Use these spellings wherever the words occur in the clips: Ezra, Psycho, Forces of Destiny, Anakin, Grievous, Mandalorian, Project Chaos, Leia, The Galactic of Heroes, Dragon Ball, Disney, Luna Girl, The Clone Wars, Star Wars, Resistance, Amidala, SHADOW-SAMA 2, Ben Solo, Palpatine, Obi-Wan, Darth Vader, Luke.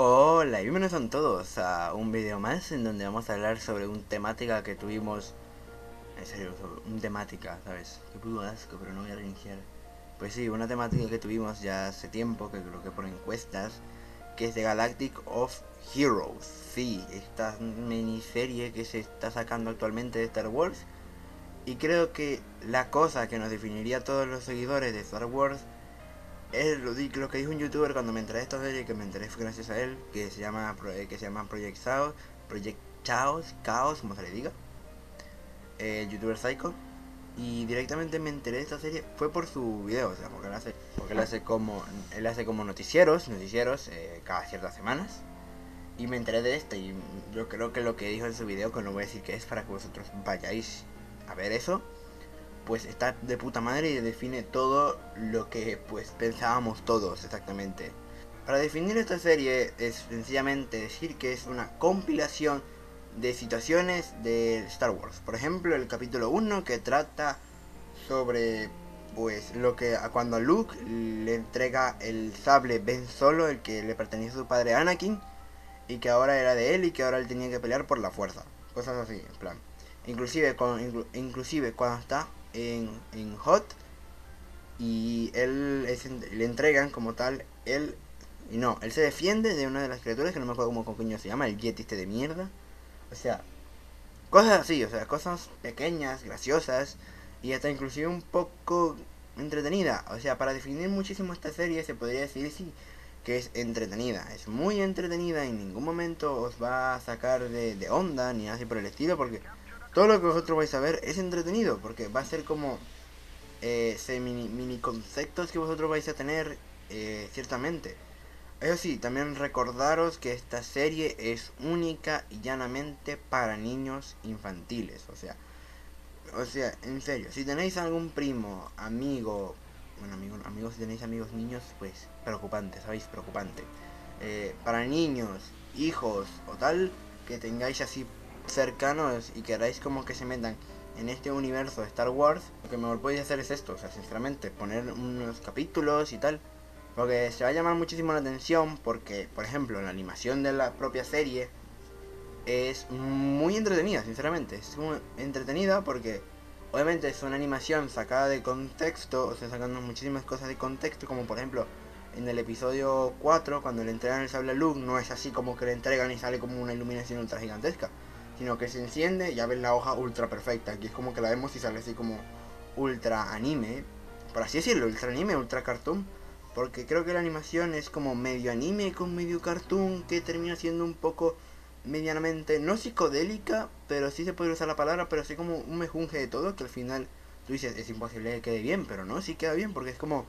Hola y bienvenidos a todos a un vídeo más en donde vamos a hablar sobre una temática que tuvimos. En serio, sobre una temática, ¿sabes? Qué puto asco, pero no voy a reiniciar. Pues sí, una temática que tuvimos ya hace tiempo, que creo que por encuestas, que es The Galactic of Heroes. Sí, esta miniserie que se está sacando actualmente de Star Wars. Y creo que la cosa que nos definiría a todos los seguidores de Star Wars es lo que dijo un youtuber cuando me enteré de esta serie, que me enteré fue gracias a él, que se llama Project Chaos, como se le diga, el youtuber Psycho. Y directamente me enteré de esta serie fue por su video, o sea, porque él hace como noticieros cada ciertas semanas. Y me enteré de esta, y yo creo que lo que dijo en su video, que no voy a decir que es, para que vosotros vayáis a ver eso, pues está de puta madre y define todo lo que pues pensábamos todos exactamente. Para definir esta serie es sencillamente decir que es una compilación de situaciones de Star Wars. Por ejemplo, el capítulo 1, que trata sobre pues lo que cuando a Luke le entrega el sable Ben Solo, el que le pertenecía a su padre Anakin, y que ahora era de él y que ahora él tenía que pelear por la fuerza. Cosas así, en plan. Inclusive cuando está en Hot y él le entregan como tal él se defiende de una de las criaturas que no me acuerdo cómo coño se llama, el yeti este de mierda. O sea, cosas así, o sea, cosas pequeñas, graciosas y hasta inclusive un poco entretenida. O sea, para definir muchísimo esta serie se podría decir sí que es entretenida, es muy entretenida. En ningún momento os va a sacar de onda ni así por el estilo, porque todo lo que vosotros vais a ver es entretenido, porque va a ser como mini conceptos que vosotros vais a tener, ciertamente. Eso sí, también recordaros que esta serie es única y llanamente para niños infantiles. O sea, en serio, si tenéis algún primo, amigo, bueno, amigos, si tenéis amigos niños, pues preocupante, ¿sabéis? Preocupante. Para niños, hijos o tal, que tengáis así cercanos y queráis como que se metan en este universo de Star Wars, lo que mejor podéis hacer es esto, o sea, sinceramente, poner unos capítulos y tal, porque se va a llamar muchísimo la atención, porque, por ejemplo, la animación de la propia serie es muy entretenida, sinceramente, es muy entretenida porque obviamente es una animación sacada de contexto, o sea, sacando muchísimas cosas de contexto, como por ejemplo en el episodio 4, cuando le entregan el sable a Luke, no es así como que le entregan y sale como una iluminación ultra gigantesca, sino que se enciende y ya ves la hoja ultra perfecta. Aquí es como que la vemos y sale así como ultra anime, por así decirlo, ultra anime, ultra cartoon, porque creo que la animación es como medio anime con medio cartoon, que termina siendo un poco medianamente, no psicodélica, pero sí se puede usar la palabra, pero sí como un mejunje de todo, que al final tú dices, es imposible que quede bien, pero no, sí queda bien, porque es como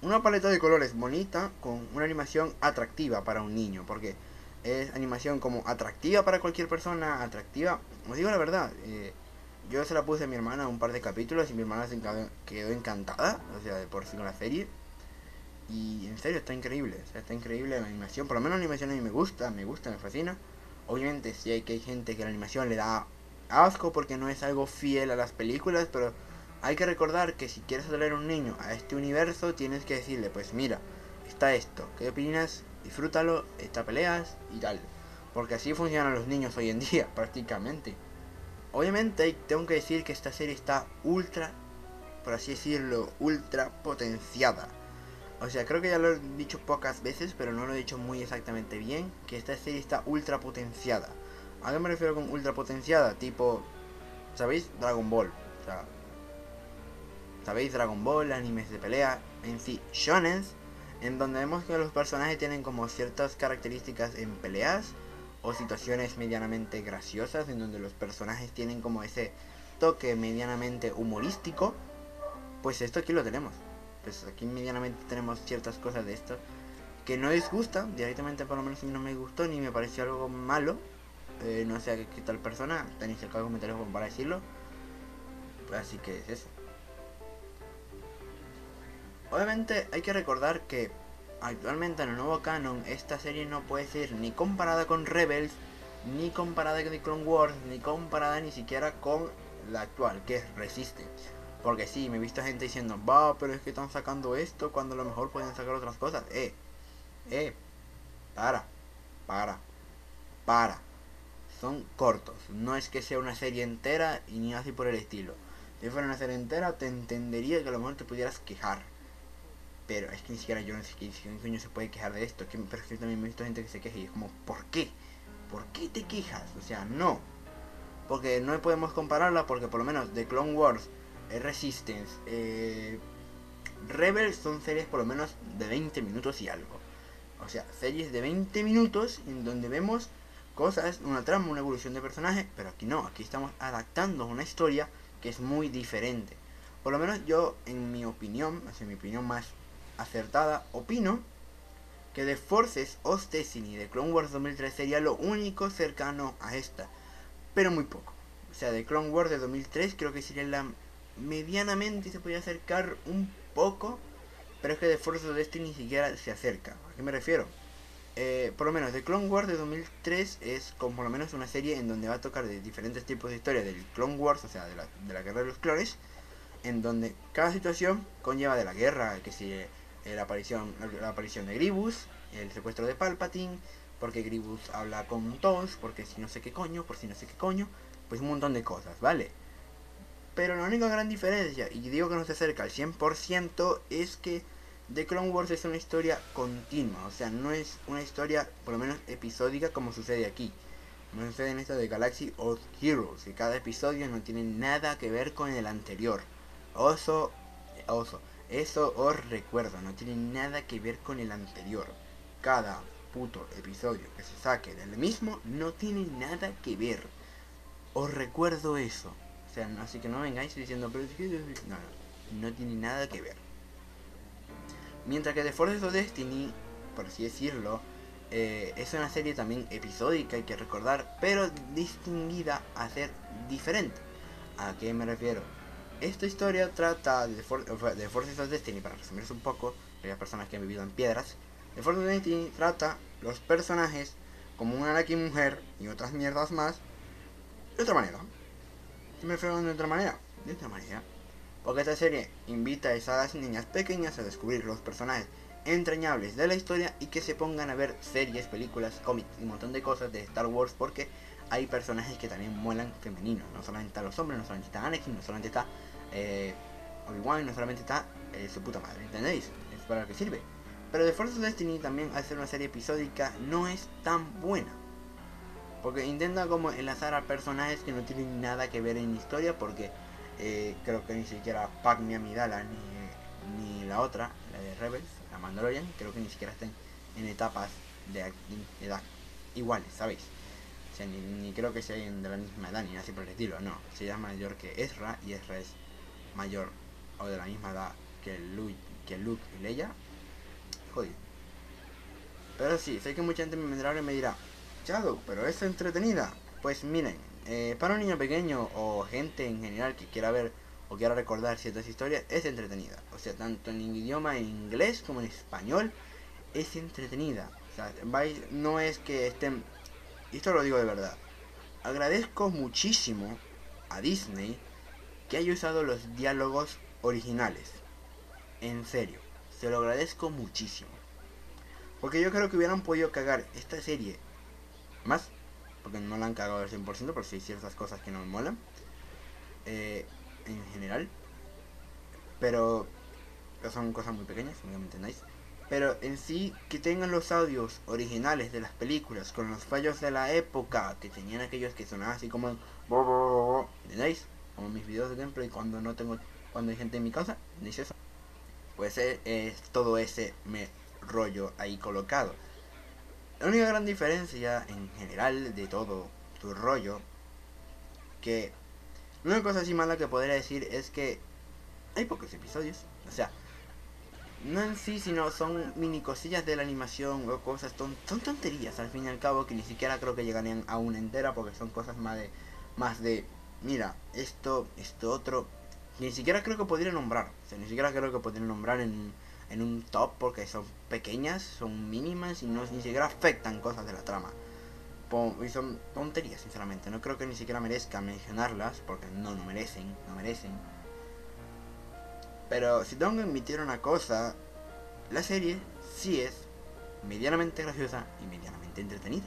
una paleta de colores bonita con una animación atractiva para un niño, porque es animación como atractiva para cualquier persona, atractiva. Os digo la verdad, yo se la puse a mi hermana un par de capítulos y mi hermana se quedó encantada, o sea, de por sí con la serie. Y en serio, está increíble, o sea, está increíble la animación. Por lo menos la animación a mí me gusta, me fascina. Obviamente sí hay gente que la animación le da asco porque no es algo fiel a las películas, pero hay que recordar que si quieres atraer a un niño a este universo, tienes que decirle, pues mira, está esto, ¿qué opinas? Disfrútalo, esta peleas y tal, porque así funcionan los niños hoy en día prácticamente. Obviamente tengo que decir que esta serie está ultra, por así decirlo, ultra potenciada. O sea, creo que ya lo he dicho pocas veces, pero no lo he dicho muy exactamente bien, que esta serie está ultra potenciada. ¿A qué me refiero con ultra potenciada? Tipo, ¿sabéis? Dragon Ball, o sea, ¿sabéis? Dragon Ball, animes de pelea, en sí, shonen, en donde vemos que los personajes tienen como ciertas características en peleas o situaciones medianamente graciosas, en donde los personajes tienen como ese toque medianamente humorístico. Pues esto aquí lo tenemos, pues aquí medianamente tenemos ciertas cosas de esto que no disgustan directamente, por lo menos a mí no me gustó ni me pareció algo malo. No sé qué tal persona, tenéis acá comentarios para decirlo, pues así que es eso. Obviamente hay que recordar que actualmente en el nuevo canon esta serie no puede ser ni comparada con Rebels, ni comparada con The Clone Wars, ni comparada ni siquiera con la actual, que es Resistance. Porque sí, me he visto gente diciendo, va, pero es que están sacando esto cuando a lo mejor pueden sacar otras cosas. Para, para. Son cortos, no es que sea una serie entera y ni así por el estilo. Si fuera una serie entera te entendería que a lo mejor te pudieras quejar. Pero es que ni siquiera yo no sé qué coño se puede quejar de esto. Pero yo también he visto gente que se queja y es como, ¿por qué? ¿Por qué te quejas? O sea, no. Porque no podemos compararla porque por lo menos The Clone Wars, Resistance, Rebels son series por lo menos de 20 minutos y algo. O sea, series de 20 minutos en donde vemos cosas, una trama, una evolución de personaje. Pero aquí no, aquí estamos adaptando una historia que es muy diferente. Por lo menos yo, en mi opinión, es mi opinión más acertada, opino que The Forces of Destiny de Clone Wars 2003 sería lo único cercano a esta, pero muy poco. O sea, de Clone Wars de 2003 creo que sería la medianamente se podría acercar un poco, pero es que The Forces of Destiny ni siquiera se acerca. ¿A qué me refiero? Por lo menos The Clone Wars de 2003 es como por lo menos una serie en donde va a tocar de diferentes tipos de historias del Clone Wars, o sea, de la guerra de los clones, en donde cada situación conlleva de la guerra, que si la aparición de Grievous, el secuestro de Palpatine, porque Grievous habla con todos, porque si no sé qué coño, por si no sé qué coño, pues un montón de cosas, ¿vale? Pero la única gran diferencia, y digo que no se acerca al 100%, es que The Clone Wars es una historia continua, o sea, no es una historia, por lo menos episódica, como sucede aquí. Como sucede en esta de Galactic of Heroes, que cada episodio no tiene nada que ver con el anterior. Eso os recuerdo, no tiene nada que ver con el anterior. Cada puto episodio que se saque del mismo no tiene nada que ver. Os recuerdo eso. O sea, así que no vengáis diciendo, pero no tiene nada que ver. Mientras que The Forces of Destiny, por así decirlo, es una serie también episódica, hay que recordar, pero distinguida a ser diferente. ¿A qué me refiero? Esta historia trata de Forces of Destiny, para resumirse un poco, de las personas que han vivido en piedras. The Forces of Destiny trata los personajes como una Anarchy mujer y otras mierdas más de otra manera. ¿Qué me refiero de otra manera? De otra manera. Porque esta serie invita a las niñas pequeñas a descubrir los personajes entrañables de la historia y que se pongan a ver series, películas, cómics y un montón de cosas de Star Wars, porque hay personajes que también muelan femeninos. No solamente están los hombres, no solamente está Anakin, no solamente está Obi-Wan, no solamente está su puta madre, ¿entendéis? Es para lo que sirve. Pero The Forces of Destiny también, al ser una serie episódica, no es tan buena, porque intenta como enlazar a personajes que no tienen nada que ver en historia, porque creo que ni siquiera Pac ni Amidala ni la otra, la de Rebels, la Mandalorian, creo que ni siquiera están en etapas de edad iguales, ¿sabéis? O sea, ni creo que sean de la misma edad ni así por el estilo, no. Si ella es mayor que Ezra y Ezra es mayor o de la misma edad que Luke y Leia, jodido. Pero sí, sé que mucha gente me vendrá y me dirá, Shadow, pero es entretenida. Pues miren, para un niño pequeño o gente en general que quiera ver o quiera recordar ciertas historias, es entretenida. O sea, tanto en idioma en inglés como en español, es entretenida. O sea, no es que estén... Esto lo digo de verdad. Agradezco muchísimo a Disney que haya usado los diálogos originales. En serio, se lo agradezco muchísimo. Porque yo creo que hubieran podido cagar esta serie más, porque no la han cagado al 100%, pero sí hay ciertas cosas que no me molan en general, pero son cosas muy pequeñas, no me entendáis. Pero en sí, que tengan los audios originales de las películas con los fallos de la época que tenían aquellos que sonaban así como ¿entendéis? Como mis videos de gameplay cuando no tengo, cuando hay gente en mi casa, ¿entendéis eso? Pues es todo ese rollo ahí colocado. La única gran diferencia en general de todo tu rollo, que una cosa así mala que podría decir es que hay pocos episodios. O sea, no en sí, sino son mini cosillas de la animación o cosas, son tonterías al fin y al cabo, que ni siquiera creo que llegarían a una entera, porque son cosas más de mira, esto otro, ni siquiera creo que podría nombrar. O sea, ni siquiera creo que podría nombrar en un top, porque son pequeñas, son mínimas y no ni siquiera afectan cosas de la trama. Y son tonterías, sinceramente. No creo que ni siquiera merezca mencionarlas, porque no merecen, no merecen. Pero si tengo que admitir una cosa, la serie sí es medianamente graciosa y medianamente bastante entretenida.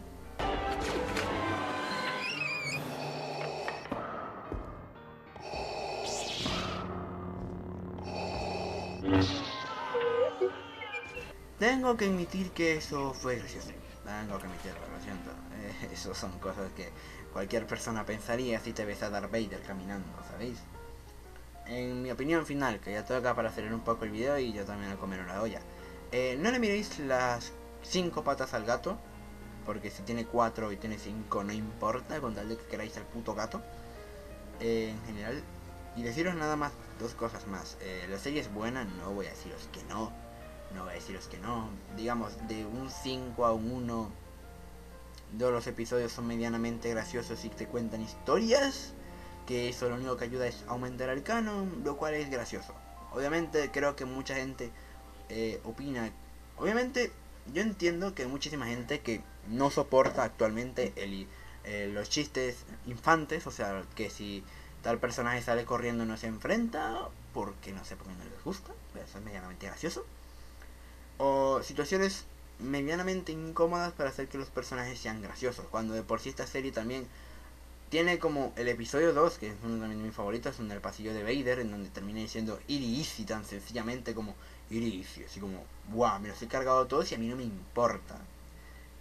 Tengo que admitir que eso fue gracioso. Tengo que admitirlo, lo siento. Eso son cosas que cualquier persona pensaría si te ves a Darth Vader caminando, ¿sabéis? En mi opinión final, que ya toca para acelerar un poco el video y yo también a comer una olla. No le miréis las 5 patas al gato, porque si tiene 4 y tiene 5 no importa, con tal de que queráis al puto gato. En general, y deciros nada más, 2 cosas más. La serie es buena, no voy a deciros que no. Digamos, de un 5 a un 1, todos los episodios son medianamente graciosos y te cuentan historias. Que eso lo único que ayuda es aumentar el canon, lo cual es gracioso. Obviamente creo que mucha gente opina. Obviamente yo entiendo que hay muchísima gente que no soporta actualmente los chistes infantes. O sea, que si tal personaje sale corriendo no se enfrenta, porque no sé por qué no les gusta. Pero eso es medianamente gracioso. O situaciones medianamente incómodas para hacer que los personajes sean graciosos. Cuando de por sí esta serie también... tiene como el episodio 2, que es uno de mis favoritos, en el pasillo de Vader, en donde termina diciendo "Easy Easy", tan sencillamente como "Easy Easy", así como "Wow, me los he cargado todos y a mí no me importa".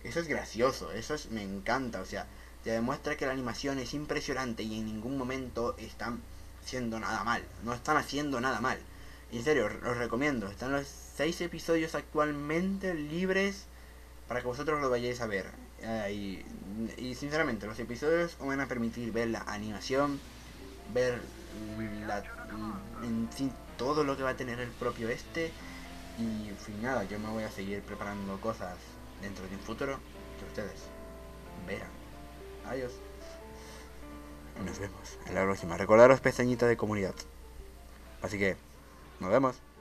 Eso es gracioso, me encanta, o sea, te demuestra que la animación es impresionante y en ningún momento están haciendo nada mal, no están haciendo nada mal. En serio, los recomiendo, están los 6 episodios actualmente libres para que vosotros lo vayáis a ver. Y sinceramente los episodios os van a permitir ver la animación, ver todo lo que va a tener el propio y en fin, nada, yo me voy a seguir preparando cosas dentro de un futuro que ustedes verán. Adiós, nos vemos en la próxima. Recordaros pestañita de comunidad, así que nos vemos.